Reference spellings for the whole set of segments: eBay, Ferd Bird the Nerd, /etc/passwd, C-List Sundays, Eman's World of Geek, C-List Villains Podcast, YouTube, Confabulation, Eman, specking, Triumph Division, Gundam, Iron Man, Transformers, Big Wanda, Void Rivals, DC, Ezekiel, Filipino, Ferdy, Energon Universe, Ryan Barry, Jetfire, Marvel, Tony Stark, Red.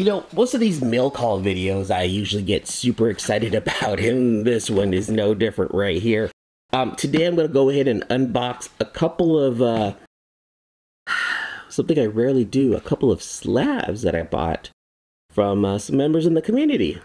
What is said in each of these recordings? You know, most of these mail call videos I usually get super excited about, and this one is no different right here. Today I'm going to go ahead and unbox a couple of, something I rarely do, a couple of slabs that I bought from some members in the community.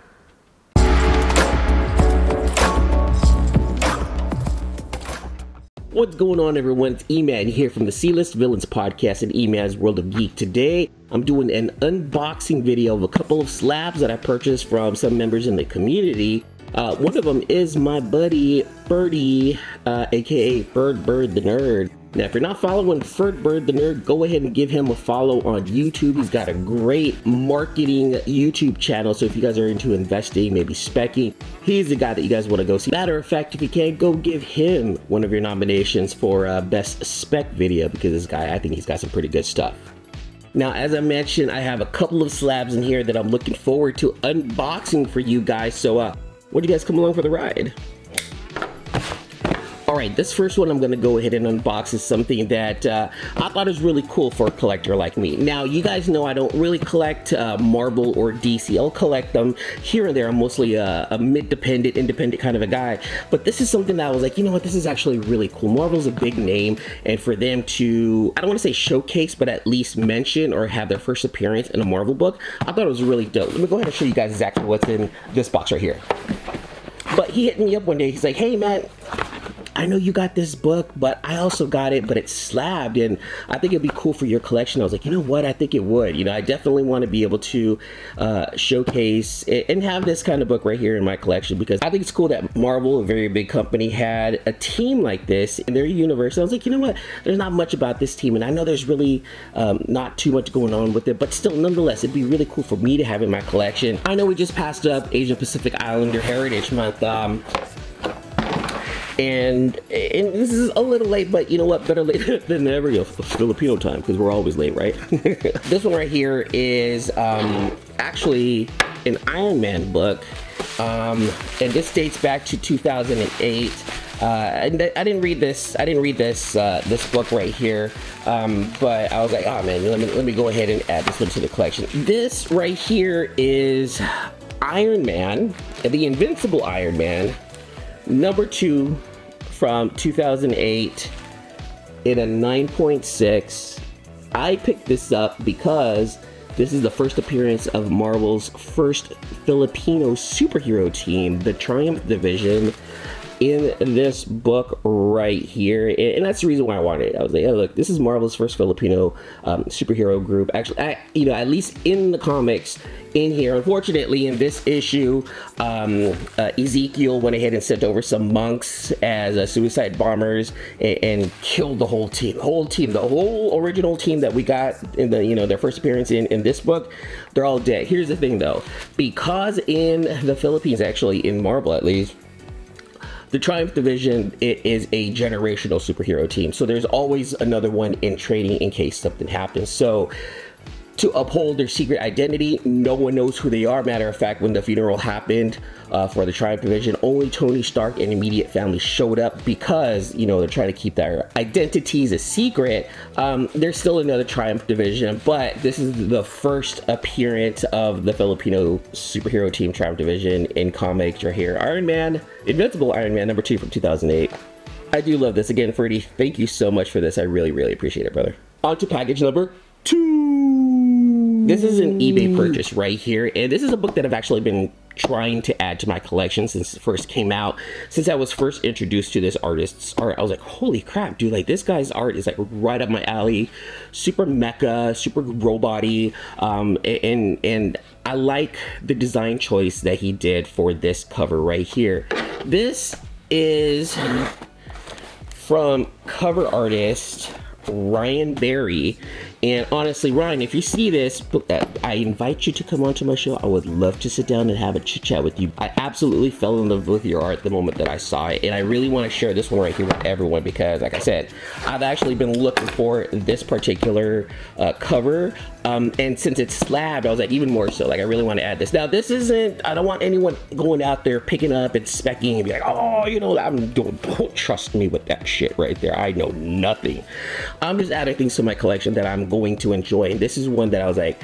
What's going on, everyone? It's Eman here from the C-List Villains Podcast and Eman's World of Geek. Today, I'm doing an unboxing video of a couple of slabs that I purchased from some members in the community. One of them is my buddy Ferdy, aka Ferd Bird the Nerd. Now, if you're not following Ferd Bird the Nerd, go ahead and give him a follow on YouTube. He's got a great marketing YouTube channel, so if you guys are into investing, maybe specking, he's the guy that you guys want to go see. Matter of fact, if you can, go give him one of your nominations for Best Spec Video, because this guy, I think he's got some pretty good stuff. Now, as I mentioned, I have a couple of slabs in here that I'm looking forward to unboxing for you guys, so why don't you guys come along for the ride? All right, this first one I'm gonna go ahead and unbox is something that I thought is really cool for a collector like me. Now, you guys know I don't really collect Marvel or DC. I'll collect them here and there. I'm mostly a mid-dependent, independent kind of a guy. But this is something that I was like, you know what, this is actually really cool. Marvel's a big name, and for them to, I don't wanna say showcase, but at least mention or have their first appearance in a Marvel book, I thought it was really dope. Let me go ahead and show you guys exactly what's in this box right here. But he hit me up one day, he's like, hey man, I know you got this book, but I also got it, but it's slabbed, and I think it'd be cool for your collection. I was like, you know what, I think it would. You know, I definitely want to be able to showcase and have this kind of book right here in my collection, because I think it's cool that Marvel, a very big company, had a team like this in their universe. And I was like, you know what, there's not much about this team, and I know there's really not too much going on with it, but still, nonetheless, it'd be really cool for me to have in my collection. I know we just passed up Asian Pacific Islander Heritage Month, and this is a little late, but you know what, better late than never, you know, Filipino time, because we're always late, right? This one right here is actually an Iron Man book, and this dates back to 2008. And I didn't read this. This book right here, but I was like, oh man, let me go ahead and add this one to the collection. This right here is Iron Man, the Invincible Iron Man, #2 from 2008 in a 9.6. I picked this up because this is the first appearance of Marvel's first Filipino superhero team, the Triumph Division, in this book right here, and that's the reason why I wanted it. I was like, oh look, this is Marvel's first Filipino superhero group, actually, you know, at least in the comics. In here, unfortunately, in this issue, Ezekiel went ahead and sent over some monks as suicide bombers and killed the whole team. The whole original team that we got in the, you know, their first appearance in this book, they're all dead. Here's the thing though, because in the Philippines, actually in Marvel at least, the Triumph Division, it is a generational superhero team. So there's always another one in training in case something happens. So to uphold their secret identity, no one knows who they are. Matter of fact, when the funeral happened for the Triumph Division, only Tony Stark and immediate family showed up, because, you know, they're trying to keep their identities a secret. There's still another Triumph Division, but this is the first appearance of the Filipino superhero team Triumph Division in comics right here. Iron Man, Invincible Iron Man, #2 from 2008. I do love this. Again, Ferdy, thank you so much for this. I really, really appreciate it, brother. On to package #2. This is an eBay purchase right here, and this is a book that I've actually been trying to add to my collection since it first came out. Since I was first introduced to this artist's art, I was like, holy crap, dude, like this guy's art is like right up my alley. Super mecha, super robot-y, and I like the design choice that he did for this cover right here. This is from cover artist Ryan Barry, and honestly, Ryan, if you see this, I invite you to come onto my show. I would love to sit down and have a chit chat with you. I absolutely fell in love with your art the moment that I saw it, and I really want to share this one right here with everyone, because like I said, I've actually been looking for this particular cover, and since it's slabbed, I was like, even more so, like I really want to add this. Now this isn't, I don't want anyone going out there picking up and specking and be like, oh, you know, don't trust me with that shit right there, I know nothing. I'm just adding things to my collection that I'm going to enjoy, and this is one that I was like,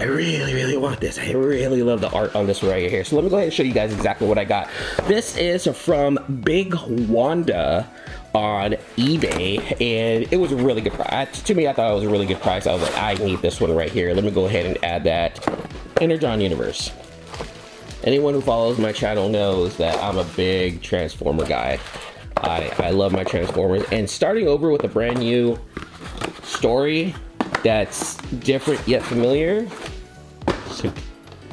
I really, really want this. I really love the art on this one right here. So let me go ahead and show you guys exactly what I got. This is from Big Wanda on eBay, and it was a really good price. To me, I thought it was a really good price. I was like, I need this one right here. Let me go ahead and add that. Energon Universe. Anyone who follows my channel knows that I'm a big Transformer guy. I love my Transformers, and starting over with a brand new story that's different yet familiar,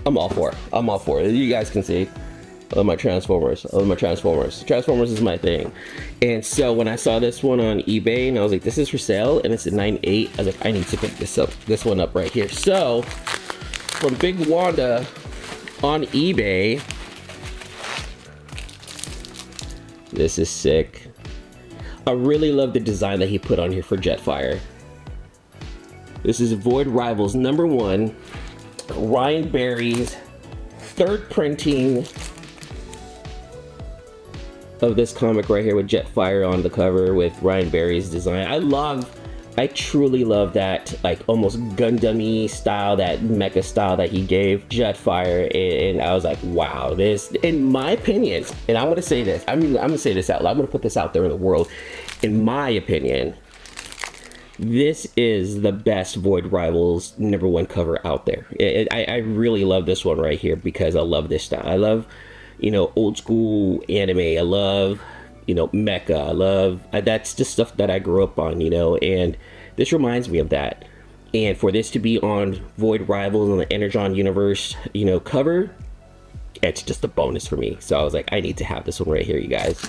I'm all for it. I'm all for it. You guys can see, I love my Transformers. I love my Transformers. Transformers is my thing. And so when I saw this one on eBay and I was like, this is for sale, and it's at 9.8, I was like, I need to pick this up, this one up right here. So from Big Wanda on eBay. This is sick. I really love the design that he put on here for Jetfire. This is Void Rivals #1, Ryan Barry's third printing of this comic right here with Jetfire on the cover with Ryan Barry's design. I truly love that, like, almost Gundam-y style, that mecha style that he gave Jetfire, and I was like, wow, this, in my opinion, and I'm gonna say this, I'm gonna say this out loud, I'm gonna put this out there in the world, in my opinion, this is the best Void Rivals #1 cover out there. I really love this one right here because I love this style. I love, you know, old school anime, I love, you know, mecha, I love, that's just stuff that I grew up on, you know, and this reminds me of that. And for this to be on Void Rivals on the Energon Universe, you know, cover, it's just a bonus for me. So I was like, I need to have this one right here, you guys.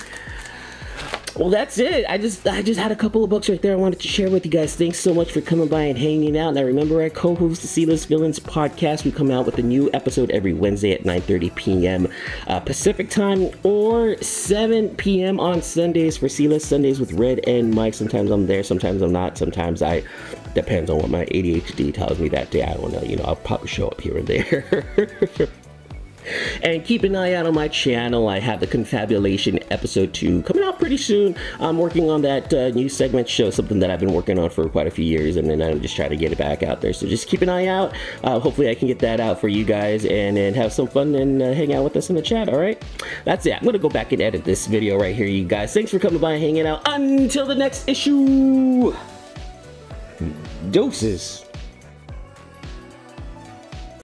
Well, that's it. I just had a couple of books right there I wanted to share with you guys. Thanks so much for coming by and hanging out. Now, remember, I co-host the C-List Villains Podcast. We come out with a new episode every Wednesday at 9:30 p.m. Pacific Time, or 7 p.m. on Sundays for C-List Sundays with Red and Mike. Sometimes I'm there, sometimes I'm not. Sometimes I... depends on what my ADHD tells me that day. I don't know. You know, I'll probably show up here and there. And keep an eye out on my channel. I have the Confabulation episode 2 coming out pretty soon. I'm working on that new segment show, something that I've been working on for quite a few years, and then I'm just trying to get it back out there. So just keep an eye out. Hopefully I can get that out for you guys and have some fun and hang out with us in the chat, all right? That's it. I'm going to go back and edit this video right here, you guys. Thanks for coming by and hanging out. Until the next issue. Doses.